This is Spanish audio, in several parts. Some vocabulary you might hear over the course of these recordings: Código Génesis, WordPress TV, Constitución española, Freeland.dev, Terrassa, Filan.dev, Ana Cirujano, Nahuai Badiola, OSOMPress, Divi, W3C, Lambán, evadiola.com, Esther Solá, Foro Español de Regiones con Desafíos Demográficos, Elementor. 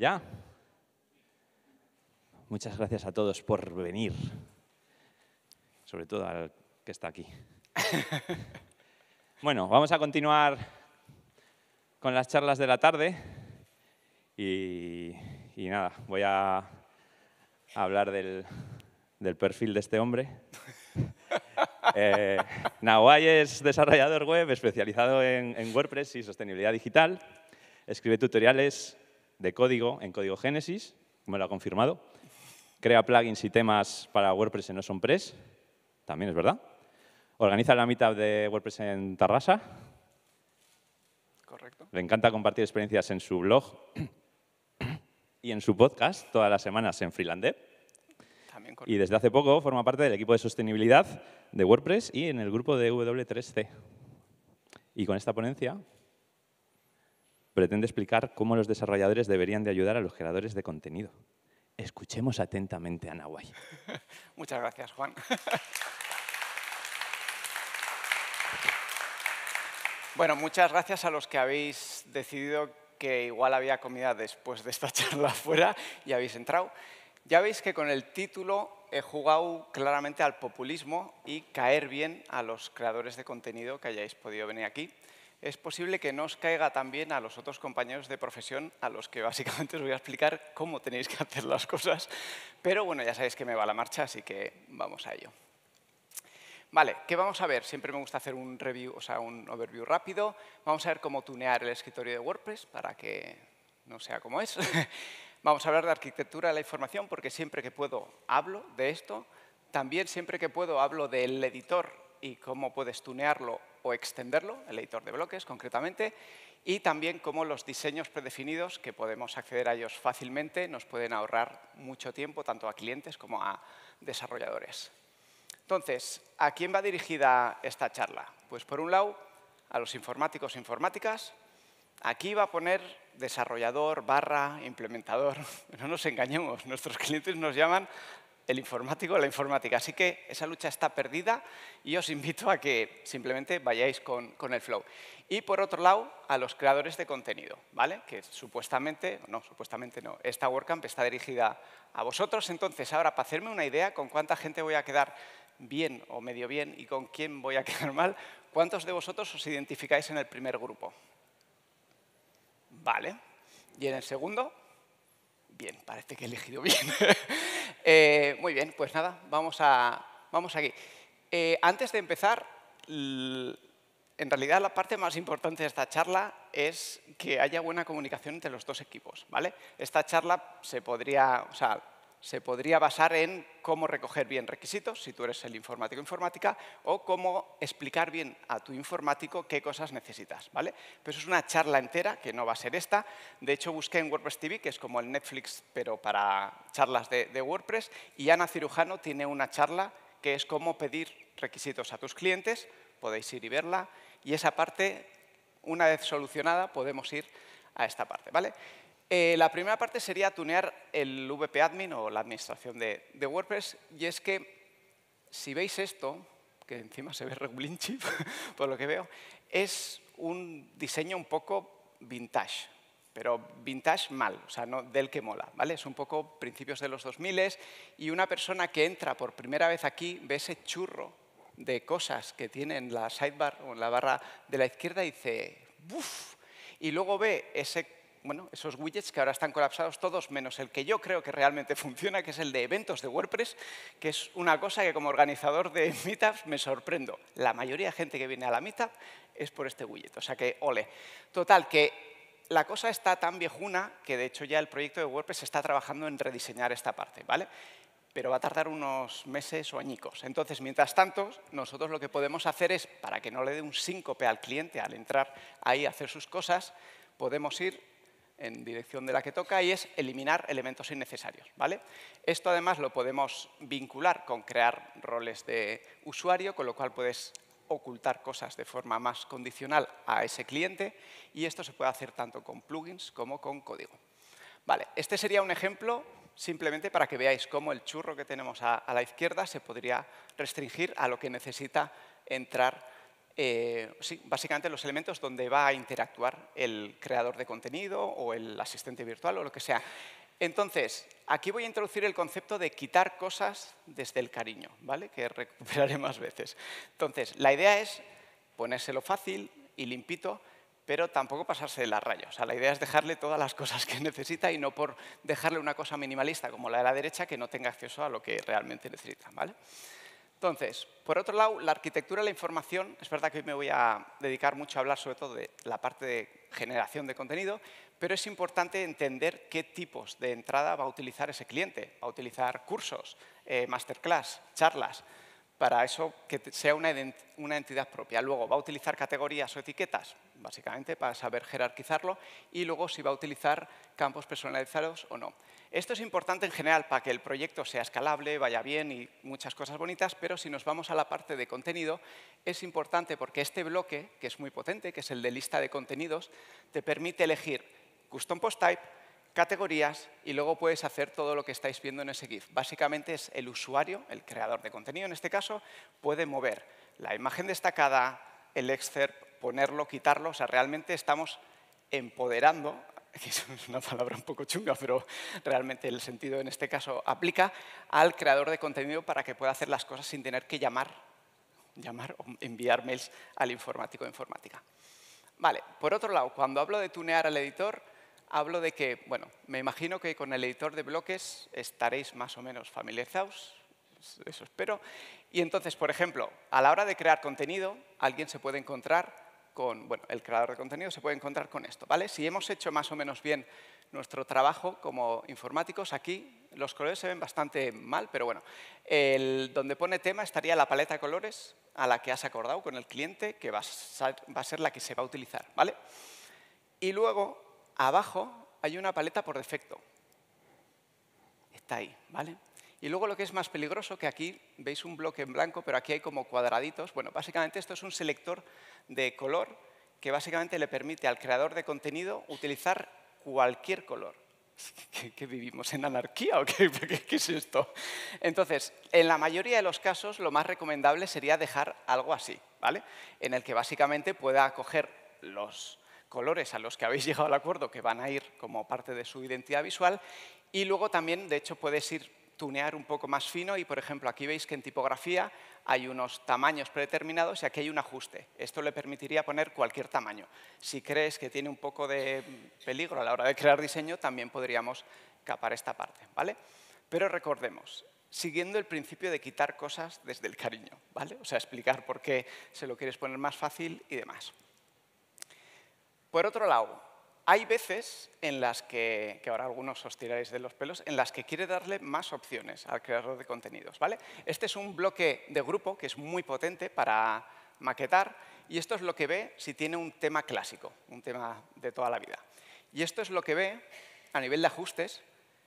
¿Ya? Muchas gracias a todos por venir. Sobre todo al que está aquí. Bueno, vamos a continuar con las charlas de la tarde. Y nada, voy a hablar del perfil de este hombre. Nahuai es desarrollador web especializado en WordPress y sostenibilidad digital. Escribe tutoriales de código en Código Génesis, me lo ha confirmado. Crea plugins y temas para WordPress en OSOMPress, también es verdad. Organiza la meetup de WordPress en Terrassa. Correcto. Le encanta compartir experiencias en su blog y en su podcast todas las semanas en Freeland.dev. Y desde hace poco forma parte del equipo de sostenibilidad de WordPress y en el grupo de W3C. Y con esta ponencia pretende explicar cómo los desarrolladores deberían de ayudar a los creadores de contenido. Escuchemos atentamente a Nahuai. Muchas gracias, Juan. Bueno, muchas gracias a los que habéis decidido que igual había comida después de esta charla fuera y habéis entrado. Ya veis que con el título he jugado claramente al populismo y caer bien a los creadores de contenido que hayáis podido venir aquí. Es posible que no os caiga tan bien a los otros compañeros de profesión, a los que básicamente os voy a explicar cómo tenéis que hacer las cosas. Pero bueno, ya sabéis que me va la marcha, así que vamos a ello. Vale, ¿qué vamos a ver? Siempre me gusta hacer un review, o sea, un overview rápido. Vamos a ver cómo tunear el escritorio de WordPress para que no sea como es. Vamos a hablar de arquitectura de la información, porque siempre que puedo hablo de esto. También siempre que puedo hablo del editor y cómo puedes tunearlo o extenderlo, el editor de bloques concretamente. Y también cómo los diseños predefinidos, que podemos acceder a ellos fácilmente, nos pueden ahorrar mucho tiempo, tanto a clientes como a desarrolladores. Entonces, ¿a quién va dirigida esta charla? Pues por un lado, a los informáticos e informáticas. Aquí va a poner desarrollador, implementador. No nos engañemos, nuestros clientes nos llaman el informático o la informática. Así que esa lucha está perdida y os invito a que simplemente vayáis con el flow. Y por otro lado, a los creadores de contenido, ¿vale? Que supuestamente no, esta WordCamp está dirigida a vosotros. Entonces, ahora, para hacerme una idea con cuánta gente voy a quedar bien o medio bien y con quién voy a quedar mal, ¿cuántos de vosotros os identificáis en el primer grupo? Vale. ¿Y en el segundo? Bien, parece que he elegido bien. Muy bien, pues nada, vamos aquí. Antes de empezar, en realidad la parte más importante de esta charla es que haya buena comunicación entre los dos equipos, ¿vale? Esta charla se podría basar en cómo recoger bien requisitos, si tú eres el informático o informática, o cómo explicar bien a tu informático qué cosas necesitas, ¿vale? Pero eso es una charla entera, que no va a ser esta. De hecho, busqué en WordPress TV, que es como el Netflix, pero para charlas de WordPress, y Ana Cirujano tiene una charla que es cómo pedir requisitos a tus clientes. Podéis ir y verla. Y esa parte, una vez solucionada, podemos ir a esta parte, ¿vale? La primera parte sería tunear el VP Admin o la administración de WordPress. Y es que, si veis esto, que encima se ve regulinchi, por lo que veo, es un diseño un poco vintage, pero vintage mal, o sea, no del que mola, ¿vale? Es un poco principios de los 2000 y una persona que entra por primera vez aquí ve ese churro de cosas que tiene en la sidebar o en la barra de la izquierda y dice ¡buf! Y luego ve ese... Bueno, esos widgets que ahora están colapsados todos, menos el que yo creo que realmente funciona, que es el de eventos de WordPress, que es una cosa que como organizador de meetups me sorprendo. La mayoría de gente que viene a la meetup es por este widget, o sea que ole. Total, que la cosa está tan viejuna que de hecho ya el proyecto de WordPress está trabajando en rediseñar esta parte, ¿vale? Pero va a tardar unos meses o añicos. Entonces, mientras tanto, nosotros lo que podemos hacer es, para que no le dé un síncope al cliente al entrar ahí a hacer sus cosas, podemos ir en dirección de la que toca, y es eliminar elementos innecesarios, ¿vale? Esto además lo podemos vincular con crear roles de usuario, con lo cual puedes ocultar cosas de forma más condicional a ese cliente, y esto se puede hacer tanto con plugins como con código. Vale, este sería un ejemplo simplemente para que veáis cómo el churro que tenemos a la izquierda se podría restringir a lo que necesita entrar Sí, básicamente los elementos donde va a interactuar el creador de contenido o el asistente virtual o lo que sea. Entonces, aquí voy a introducir el concepto de quitar cosas desde el cariño, ¿vale? Que recuperaré más veces. Entonces, la idea es ponérselo fácil y limpito, pero tampoco pasarse de la raya. O sea, la idea es dejarle todas las cosas que necesita y no por dejarle una cosa minimalista como la de la derecha que no tenga acceso a lo que realmente necesita, ¿vale? Entonces, por otro lado, la arquitectura de la información, es verdad que hoy me voy a dedicar mucho a hablar sobre todo de la parte de generación de contenido, pero es importante entender qué tipos de entrada va a utilizar ese cliente. Va a utilizar cursos, masterclass, charlas, para eso que sea una entidad propia. Luego, va a utilizar categorías o etiquetas, básicamente, para saber jerarquizarlo, y luego si va a utilizar campos personalizados o no. Esto es importante en general para que el proyecto sea escalable, vaya bien y muchas cosas bonitas, pero si nos vamos a la parte de contenido, es importante porque este bloque, que es muy potente, que es el de lista de contenidos, te permite elegir custom post type, categorías y luego puedes hacer todo lo que estáis viendo en ese GIF. Básicamente es el usuario, el creador de contenido en este caso, puede mover la imagen destacada, el excerpt, ponerlo, quitarlo, o sea, realmente estamos empoderando, que es una palabra un poco chunga, pero realmente el sentido en este caso aplica al creador de contenido para que pueda hacer las cosas sin tener que llamar o enviar mails al informático o informática. Vale, por otro lado, cuando hablo de tunear al editor, hablo de que, bueno, me imagino que con el editor de bloques estaréis más o menos familiarizados, eso espero, y entonces, por ejemplo, a la hora de crear contenido, alguien se puede encontrar con, bueno, el creador de contenido se puede encontrar con esto, ¿vale? Si hemos hecho más o menos bien nuestro trabajo como informáticos, aquí los colores se ven bastante mal, pero bueno, donde pone tema estaría la paleta de colores a la que has acordado con el cliente, que va a ser la que se va a utilizar, ¿vale? Y luego, abajo, hay una paleta por defecto. Está ahí, ¿vale? Y luego lo que es más peligroso, que aquí veis un bloque en blanco, pero aquí hay como cuadraditos. Bueno, básicamente esto es un selector de color que básicamente le permite al creador de contenido utilizar cualquier color. ¿Qué vivimos? ¿En anarquía o qué es esto? Entonces, en la mayoría de los casos, lo más recomendable sería dejar algo así, ¿vale? En el que básicamente pueda coger los colores a los que habéis llegado al acuerdo que van a ir como parte de su identidad visual y luego también, de hecho, puedes ir tunear un poco más fino y, por ejemplo, aquí veis que en tipografía hay unos tamaños predeterminados y aquí hay un ajuste. Esto le permitiría poner cualquier tamaño. Si crees que tiene un poco de peligro a la hora de crear diseño, también podríamos capar esta parte, ¿vale? Pero recordemos, siguiendo el principio de quitar cosas desde el cariño, ¿vale? O sea, explicar por qué se lo quieres poner más fácil y demás. Por otro lado, hay veces en las que ahora algunos os tiraréis de los pelos, en las que quiere darle más opciones al creador de contenidos, ¿vale? Este es un bloque de grupo que es muy potente para maquetar y esto es lo que ve si tiene un tema clásico, un tema de toda la vida. Y esto es lo que ve a nivel de ajustes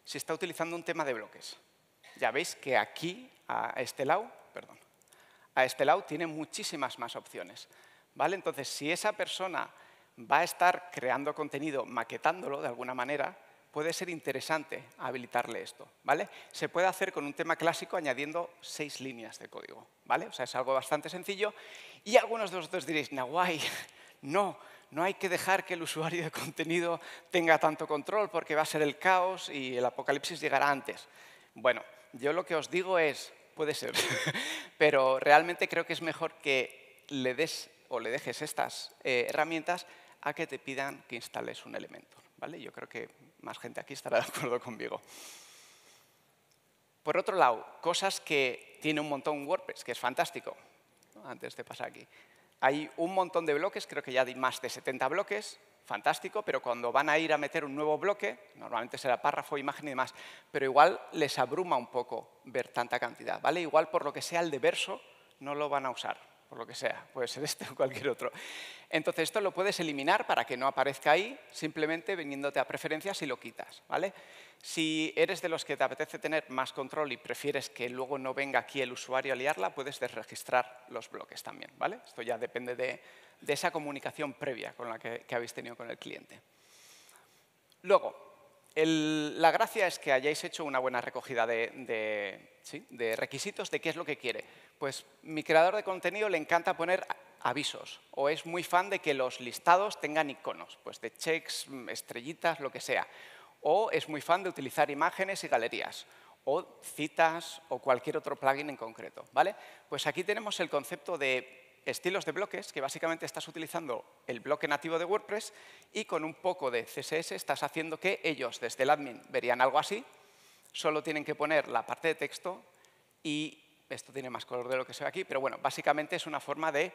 si está utilizando un tema de bloques. Ya veis que aquí, a este lado tiene muchísimas más opciones, ¿vale? Entonces, si esa persona va a estar creando contenido, maquetándolo de alguna manera, puede ser interesante habilitarle esto, ¿vale? Se puede hacer con un tema clásico añadiendo 6 líneas de código, ¿vale? O sea, es algo bastante sencillo. Y algunos de vosotros diréis, Nahuai, no hay que dejar que el usuario de contenido tenga tanto control porque va a ser el caos y el apocalipsis llegará antes. Bueno, yo lo que os digo es, puede ser, pero realmente creo que es mejor que le dejes estas herramientas a que te pidan que instales un Elementor, ¿vale? Yo creo que más gente aquí estará de acuerdo conmigo. Por otro lado, cosas que tiene un montón WordPress, que es fantástico, ¿no? Antes de pasar aquí. Hay un montón de bloques, creo que ya hay más de 70 bloques, fantástico, pero cuando van a ir a meter un nuevo bloque, normalmente será párrafo, imagen y demás, pero igual les abruma un poco ver tanta cantidad, ¿vale? Igual por lo que sea el de verso no lo van a usar, por lo que sea, puede ser este o cualquier otro. Entonces, esto lo puedes eliminar para que no aparezca ahí, simplemente viniéndote a preferencias y lo quitas, ¿vale? Si eres de los que te apetece tener más control y prefieres que luego no venga aquí el usuario a liarla, puedes desregistrar los bloques también, ¿vale? Esto ya depende de esa comunicación previa con la que habéis tenido con el cliente. Luego, la gracia es que hayáis hecho una buena recogida de requisitos de qué es lo que quiere. Pues mi creador de contenido le encanta poner avisos o es muy fan de que los listados tengan iconos, pues de checks, estrellitas, lo que sea. O es muy fan de utilizar imágenes y galerías o citas o cualquier otro plugin en concreto, ¿vale? Pues aquí tenemos el concepto de estilos de bloques, que básicamente estás utilizando el bloque nativo de WordPress y con un poco de CSS estás haciendo que ellos desde el admin verían algo así, solo tienen que poner la parte de texto y esto tiene más color de lo que se ve aquí, pero bueno, básicamente es una forma de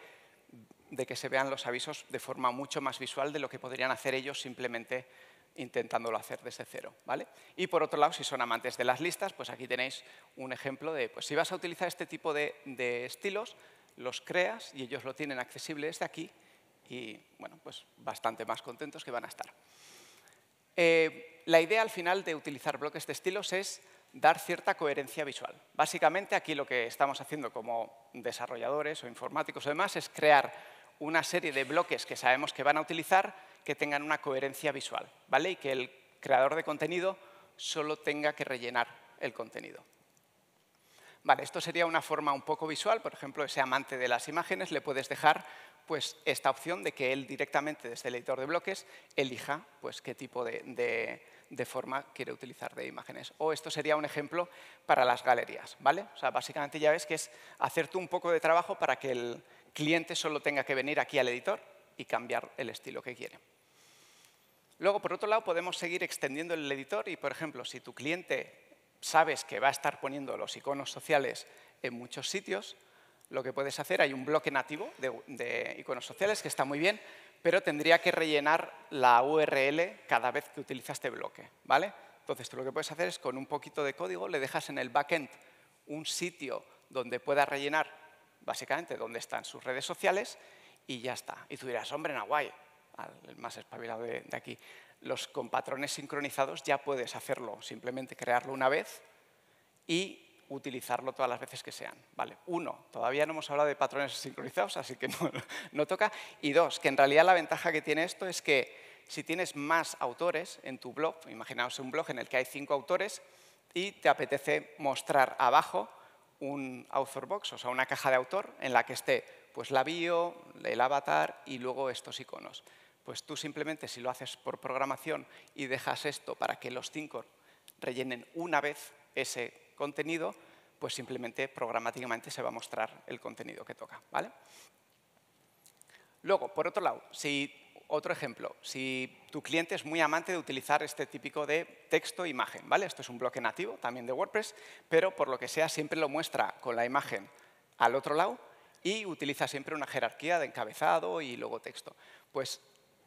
que se vean los avisos de forma mucho más visual de lo que podrían hacer ellos simplemente intentándolo hacer desde cero, ¿vale? Y por otro lado, si son amantes de las listas, pues aquí tenéis un ejemplo de, pues si vas a utilizar este tipo de estilos, los creas y ellos lo tienen accesible desde aquí y, bueno, pues bastante más contentos que van a estar. La idea al final de utilizar bloques de estilos es dar cierta coherencia visual. Básicamente aquí lo que estamos haciendo como desarrolladores o informáticos o demás es crear una serie de bloques que sabemos que van a utilizar que tengan una coherencia visual, ¿vale? Y que el creador de contenido solo tenga que rellenar el contenido. Vale, esto sería una forma un poco visual, por ejemplo, ese amante de las imágenes le puedes dejar pues, esta opción de que él directamente desde el editor de bloques elija pues, qué tipo de forma quiere utilizar de imágenes. O esto sería un ejemplo para las galerías, ¿vale? O sea, básicamente ya ves que es hacer tú un poco de trabajo para que el cliente solo tenga que venir aquí al editor y cambiar el estilo que quiere. Luego, por otro lado, podemos seguir extendiendo el editor y, por ejemplo, si tu cliente sabes que va a estar poniendo los iconos sociales en muchos sitios, lo que puedes hacer, hay un bloque nativo de iconos sociales que está muy bien, pero tendría que rellenar la URL cada vez que utilizas este bloque, ¿vale? Entonces, tú lo que puedes hacer es, con un poquito de código, le dejas en el backend un sitio donde pueda rellenar, básicamente, donde están sus redes sociales y ya está. Y tú dirás, hombre, Nahuai, el más espabilado de aquí. Los con patrones sincronizados ya puedes hacerlo, simplemente crearlo una vez y utilizarlo todas las veces que sean. Vale, uno, todavía no hemos hablado de patrones sincronizados, así que no toca. Y dos, que en realidad la ventaja que tiene esto es que si tienes más autores en tu blog, imaginaos un blog en el que hay 5 autores y te apetece mostrar abajo un author box, o sea, una caja de autor en la que esté pues, la bio, el avatar y luego estos iconos. Pues tú simplemente, si lo haces por programación y dejas esto para que los 5 rellenen una vez ese contenido, pues simplemente programáticamente se va a mostrar el contenido que toca, ¿vale? Luego, por otro lado, otro ejemplo, si tu cliente es muy amante de utilizar este típico de texto-imagen, ¿vale? Esto es un bloque nativo también de WordPress, pero por lo que sea siempre lo muestra con la imagen al otro lado y utiliza siempre una jerarquía de encabezado y luego texto. Pues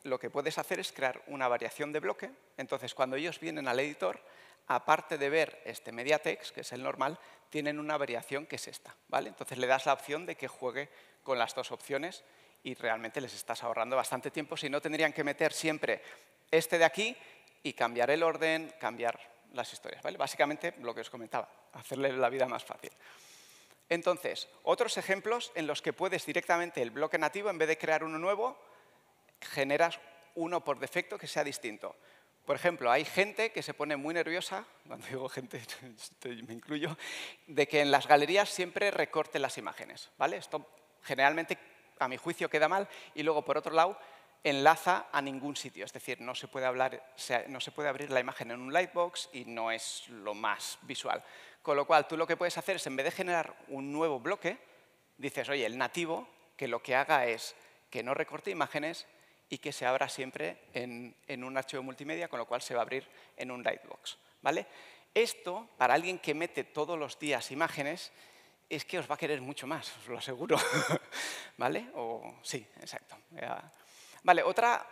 lo que puedes hacer es crear una variación de bloque. Entonces, cuando ellos vienen al editor, aparte de ver este media text, que es el normal, tienen una variación que es esta, ¿vale? Entonces, le das la opción de que juegue con las dos opciones y realmente les estás ahorrando bastante tiempo. Si no, tendrían que meter siempre este de aquí y cambiar el orden, cambiar las historias, ¿vale? Básicamente, lo que os comentaba, hacerle la vida más fácil. Entonces, otros ejemplos en los que puedes directamente el bloque nativo, en vez de crear uno nuevo, generas uno por defecto que sea distinto. Por ejemplo, hay gente que se pone muy nerviosa, cuando digo gente, me incluyo, de que en las galerías siempre recorten las imágenes, ¿vale? Esto generalmente, a mi juicio, queda mal y luego, por otro lado, enlaza a ningún sitio. Es decir, no se puede abrir la imagen en un lightbox y no es lo más visual. Con lo cual, tú lo que puedes hacer es, en vez de generar un nuevo bloque, dices, oye, el nativo, que lo que haga es que no recorte imágenes y que se abra siempre en un archivo multimedia, con lo cual se va a abrir en un lightbox, ¿vale? Esto, para alguien que mete todos los días imágenes, es que os va a querer mucho más, os lo aseguro. ¿Vale? O, sí, exacto. Vale, otra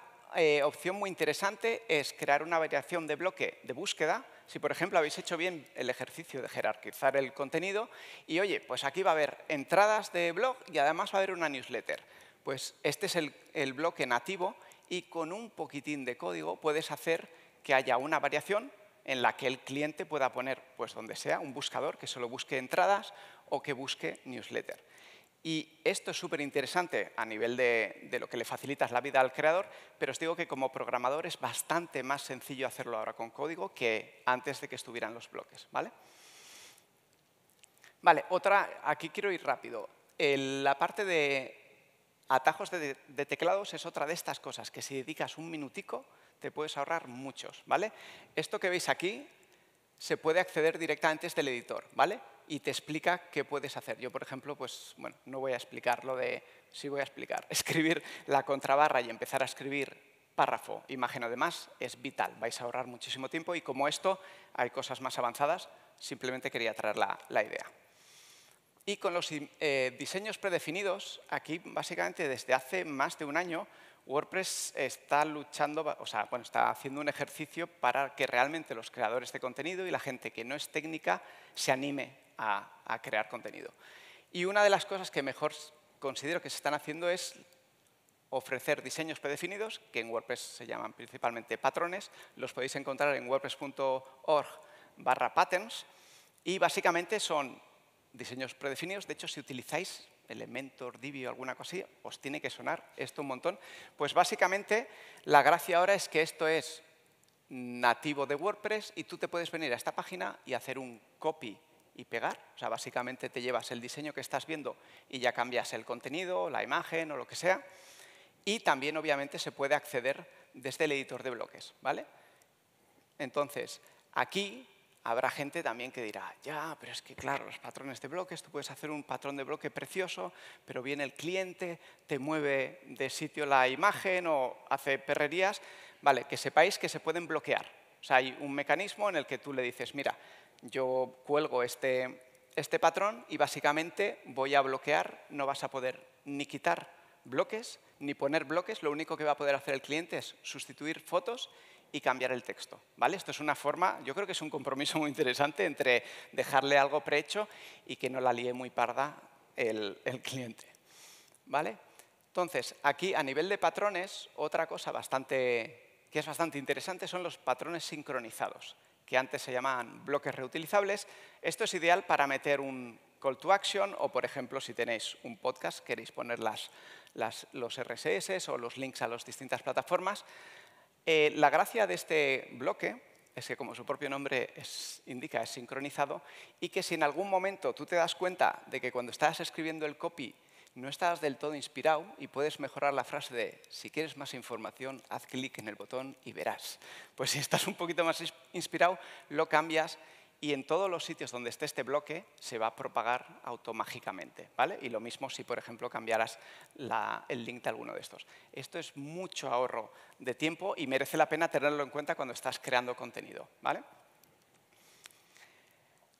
opción muy interesante es crear una variación de bloque de búsqueda. Si, por ejemplo, habéis hecho bien el ejercicio de jerarquizar el contenido y, oye, pues aquí va a haber entradas de blog y además va a haber una newsletter. Pues este es el bloque nativo y con un poquitín de código puedes hacer que haya una variación en la que el cliente pueda poner, pues donde sea, un buscador que solo busque entradas o que busque newsletter. Y esto es súper interesante a nivel de lo que le facilitas la vida al creador, pero os digo que como programador es bastante más sencillo hacerlo ahora con código que antes de que estuvieran los bloques, ¿vale? Vale, otra, aquí quiero ir rápido. La parte de Atajos de teclados es otra de estas cosas que si dedicas un minutico te puedes ahorrar muchos, ¿vale? Esto que veis aquí se puede acceder directamente desde el editor, ¿vale? Y te explica qué puedes hacer. Yo, por ejemplo, pues, bueno, no voy a explicar lo de... Sí voy a explicar. Escribir la contrabarra y empezar a escribir párrafo, imagen además, es vital. Vais a ahorrar muchísimo tiempo y como esto hay cosas más avanzadas, simplemente quería traer la idea. Y con los diseños predefinidos, aquí básicamente desde hace más de un año, WordPress está luchando, o sea, bueno, está haciendo un ejercicio para que realmente los creadores de contenido y la gente que no es técnica se anime a crear contenido. Y una de las cosas que mejor considero que se están haciendo es ofrecer diseños predefinidos, que en WordPress se llaman principalmente patrones, los podéis encontrar en wordpress.org/patterns y básicamente son diseños predefinidos. De hecho, si utilizáis Elementor, Divi o alguna cosa así, os tiene que sonar esto un montón. Pues básicamente la gracia ahora es que esto es nativo de WordPress y tú te puedes venir a esta página y hacer un copy y pegar. O sea, básicamente te llevas el diseño que estás viendo y ya cambias el contenido, la imagen o lo que sea. Y también, obviamente, se puede acceder desde el editor de bloques, ¿vale? Entonces, aquí habrá gente también que dirá, ya, pero es que claro, los patrones de bloques, tú puedes hacer un patrón de bloque precioso, pero viene el cliente, te mueve de sitio la imagen o hace perrerías. Vale, que sepáis que se pueden bloquear. O sea, hay un mecanismo en el que tú le dices, mira, yo cuelgo este patrón y básicamente voy a bloquear, no vas a poder ni quitar bloques, ni poner bloques, lo único que va a poder hacer el cliente es sustituir fotos y cambiar el texto, ¿vale? Esto es una forma, yo creo que es un compromiso muy interesante entre dejarle algo prehecho y que no la líe muy parda el cliente, ¿vale? Entonces, aquí a nivel de patrones, otra cosa que es bastante interesante son los patrones sincronizados, que antes se llamaban bloques reutilizables. Esto es ideal para meter un call to action o, por ejemplo, si tenéis un podcast, queréis poner los RSS o los links a las distintas plataformas. La gracia de este bloque es que, como su propio nombre indica, es sincronizado y que si en algún momento tú te das cuenta de que cuando estás escribiendo el copy no estás del todo inspirado y puedes mejorar la frase de si quieres más información, haz clic en el botón y verás. Pues si estás un poquito más inspirado, lo cambias y en todos los sitios donde esté este bloque se va a propagar automáticamente, ¿vale? Y lo mismo si, por ejemplo, cambiaras el link de alguno de estos. Esto es mucho ahorro de tiempo y merece la pena tenerlo en cuenta cuando estás creando contenido, ¿vale?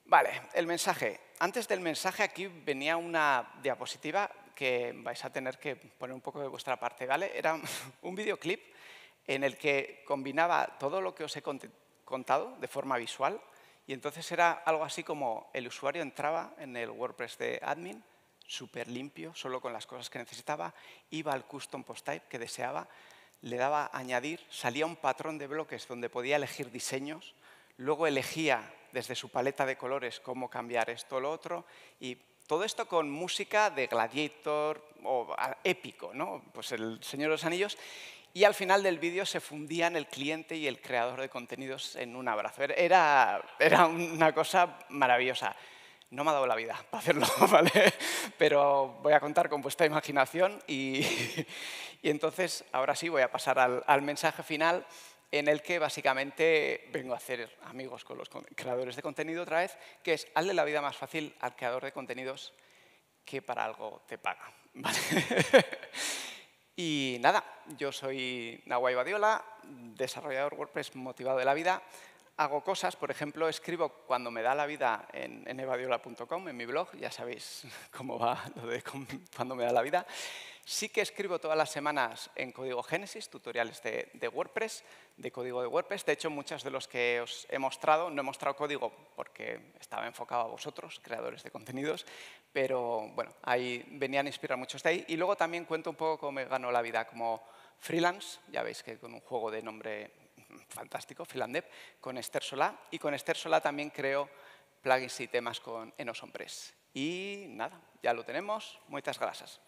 Vale, el mensaje. Antes del mensaje aquí venía una diapositiva que vais a tener que poner un poco de vuestra parte, ¿vale? Era un videoclip en el que combinaba todo lo que os he contado de forma visual y entonces era algo así como el usuario entraba en el WordPress de admin, súper limpio, solo con las cosas que necesitaba, iba al custom post type que deseaba, le daba a añadir, salía un patrón de bloques donde podía elegir diseños, luego elegía desde su paleta de colores cómo cambiar esto o lo otro y todo esto con música de Gladiator o épico, ¿no? Pues el Señor de los Anillos. Y al final del vídeo se fundían el cliente y el creador de contenidos en un abrazo. Era una cosa maravillosa. No me ha dado la vida para hacerlo, ¿vale? Pero voy a contar con vuestra imaginación y entonces ahora sí voy a pasar al mensaje final en el que básicamente vengo a hacer amigos con los creadores de contenido otra vez, que es hazle la vida más fácil al creador de contenidos que para algo te paga, ¿vale? Y nada, yo soy Nahuai Badiola, desarrollador WordPress motivado de la vida. Hago cosas, por ejemplo, escribo cuando me da la vida en evadiola.com, en mi blog, ya sabéis cómo va lo de cuando me da la vida. Sí que escribo todas las semanas en Código Génesis, tutoriales de WordPress, de código de WordPress. De hecho, muchos de los que os he mostrado, no he mostrado código porque estaba enfocado a vosotros, creadores de contenidos, pero bueno, ahí venían a inspirar muchos de ahí. Y luego también cuento un poco cómo me ganó la vida como freelance, ya veis que con un juego de nombre fantástico, Filan.dev, con Esther Solá. Y con Esther Solá también creo plugins y temas en OSOMPress. Y nada, ya lo tenemos. Muchas gracias.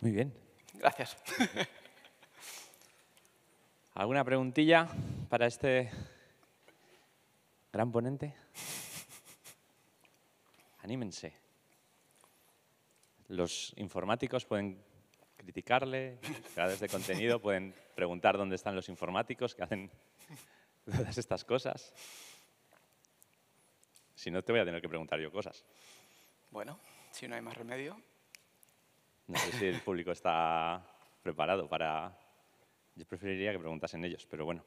Muy bien. Gracias. ¿Alguna preguntilla para este gran ponente. Anímense. Los informáticos pueden criticarle, los creadores de contenido pueden preguntar dónde están los informáticos que hacen todas estas cosas. Si no, te voy a tener que preguntar yo cosas. Bueno, si no hay más remedio. No sé si el público está preparado para... Yo preferiría que preguntasen ellos, pero bueno.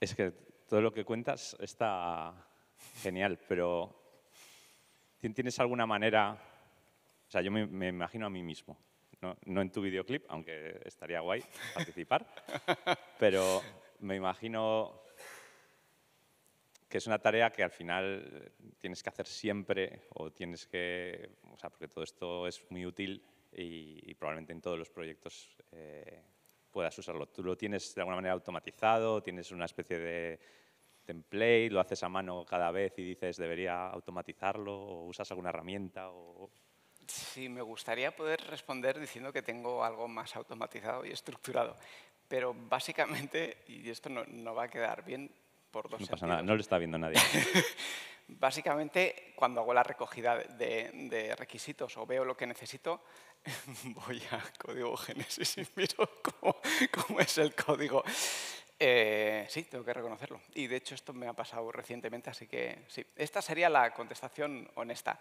Es que todo lo que cuentas está genial, pero ¿tienes alguna manera? O sea, yo me imagino a mí mismo. No en tu videoclip, aunque estaría guay participar, pero me imagino que es una tarea que al final tienes que hacer siempre o tienes que... O sea, porque todo esto es muy útil y probablemente en todos los proyectos puedas usarlo. ¿Tú lo tienes de alguna manera automatizado? ¿Tienes una especie de template? ¿Lo haces a mano cada vez y dices debería automatizarlo? ¿O usas alguna herramienta? O... Sí, me gustaría poder responder diciendo que tengo algo más automatizado y estructurado. Pero básicamente, y esto no va a quedar bien por dos sentidos. No pasa nada, no lo está viendo nadie. Básicamente, cuando hago la recogida de requisitos o veo lo que necesito, voy a Código Génesis y miro cómo es el código. Sí, tengo que reconocerlo. Y de hecho esto me ha pasado recientemente, así que sí. Esta sería la contestación honesta.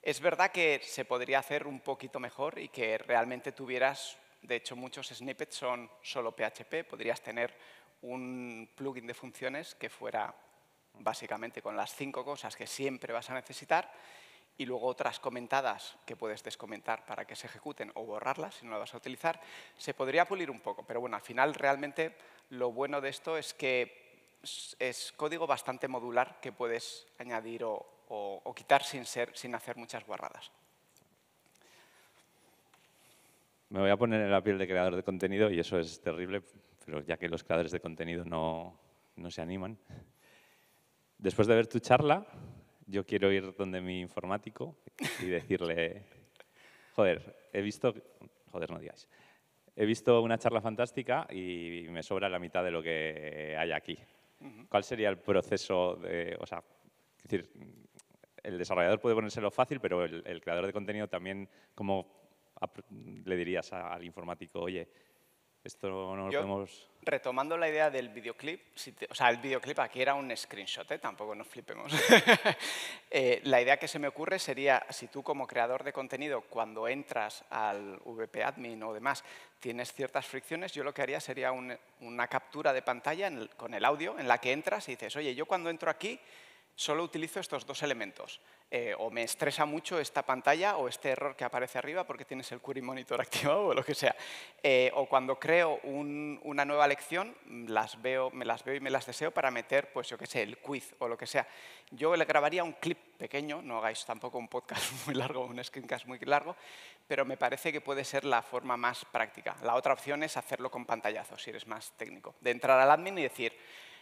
Es verdad que se podría hacer un poquito mejor y que realmente tuvieras, de hecho muchos snippets son solo PHP, podrías tener un plugin de funciones que fuera básicamente con las 5 cosas que siempre vas a necesitar y luego otras comentadas que puedes descomentar para que se ejecuten o borrarlas si no las vas a utilizar. Se podría pulir un poco, pero bueno, al final realmente lo bueno de esto es que es código bastante modular que puedes añadir o quitar sin hacer muchas guarradas. Me voy a poner en la piel de creador de contenido y eso es terrible, pero ya que los creadores de contenido no se animan. Después de ver tu charla, yo quiero ir donde mi informático y decirle, joder, no digáis. He visto una charla fantástica y me sobra la mitad de lo que hay aquí. ¿Cuál sería el proceso de, o sea, es decir, el desarrollador puede ponérselo fácil, pero el creador de contenido también, ¿cómo le dirías al informático, oye, esto no lo podemos...? Retomando la idea del videoclip, el videoclip aquí era un screenshot, tampoco nos flipemos. La idea que se me ocurre sería, si tú como creador de contenido, cuando entras al VP Admin o demás, tienes ciertas fricciones, yo lo que haría sería una captura de pantalla con el audio en la que entras y dices, oye, yo cuando entro aquí, solo utilizo estos dos elementos. O me estresa mucho esta pantalla o este error que aparece arriba porque tienes el query monitor activado o lo que sea. O cuando creo una nueva lección, me las veo y me las deseo para meter, pues yo qué sé, el quiz o lo que sea. Yo le grabaría un clip pequeño, no hagáis tampoco un podcast muy largo, un screencast muy largo, pero me parece que puede ser la forma más práctica. La otra opción es hacerlo con pantallazos, si eres más técnico. De entrar al admin y decir,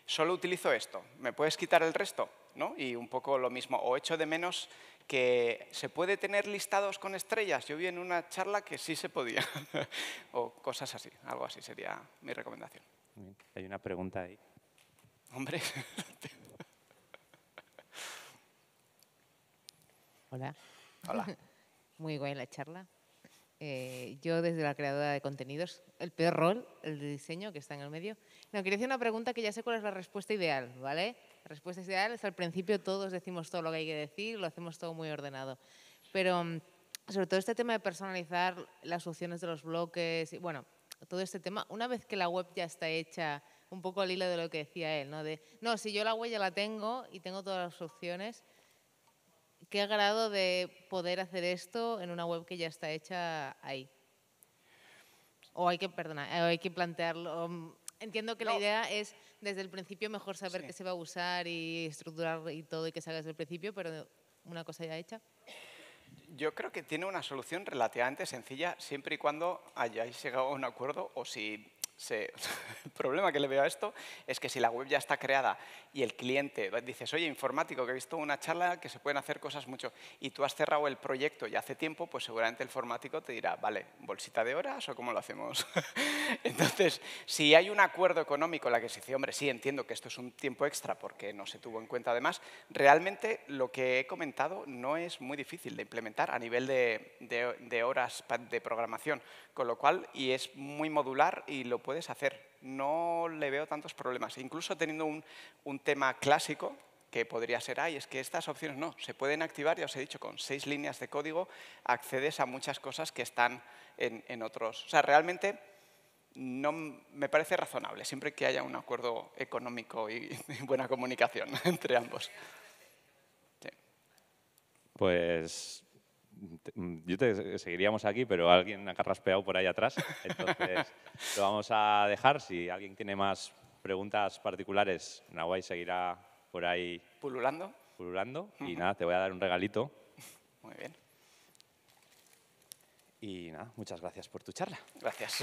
solo utilizo esto, ¿me puedes quitar el resto? ¿No? Y un poco lo mismo, o echo de menos que se puede tener listados con estrellas. Yo vi en una charla que sí se podía, o cosas así, algo así sería mi recomendación. Hay una pregunta ahí. Hombre. Hola. Hola. Muy guay la charla. Yo desde la creadora de contenidos, el peor rol, el de diseño que está en el medio. No, quería hacer una pregunta que ya sé cuál es la respuesta ideal, ¿vale? La respuesta ideal es al principio todos decimos todo lo que hay que decir, lo hacemos todo muy ordenado. Pero sobre todo este tema de personalizar las opciones de los bloques, y, bueno, todo este tema, una vez que la web ya está hecha, un poco al hilo de lo que decía él, ¿no? Si yo la web ya la tengo y tengo todas las opciones, ¿qué grado de poder hacer esto en una web que ya está hecha ahí? O hay que, plantearlo. Entiendo que la idea es desde el principio mejor saber qué se va a usar y estructurar y todo y que se haga desde el principio, pero una cosa ya hecha. Yo creo que tiene una solución relativamente sencilla siempre y cuando hayáis llegado a un acuerdo o si El problema que le veo a esto es que si la web ya está creada y el cliente dices, oye, informático, que he visto una charla que se pueden hacer cosas mucho, y tú has cerrado el proyecto y hace tiempo, pues seguramente el informático te dirá, vale, bolsita de horas o cómo lo hacemos. Entonces, si hay un acuerdo económico en la que se dice, hombre, sí, entiendo que esto es un tiempo extra porque no se tuvo en cuenta además, realmente lo que he comentado no es muy difícil de implementar a nivel de horas de programación, con lo cual, y es muy modular y lo puedes hacer. No le veo tantos problemas. Incluso teniendo un tema clásico que podría ser, ay, es que estas opciones no, se pueden activar, ya os he dicho, con 6 líneas de código accedes a muchas cosas que están en otros. O sea, realmente no me parece razonable, siempre que haya un acuerdo económico y buena comunicación entre ambos. Sí. Pues yo te seguiríamos aquí, pero alguien ha carraspeado por ahí atrás, entonces lo vamos a dejar. Si alguien tiene más preguntas particulares, Nahuai seguirá por ahí pululando. Y nada, te voy a dar un regalito. Muy bien. Y nada, muchas gracias por tu charla. Gracias.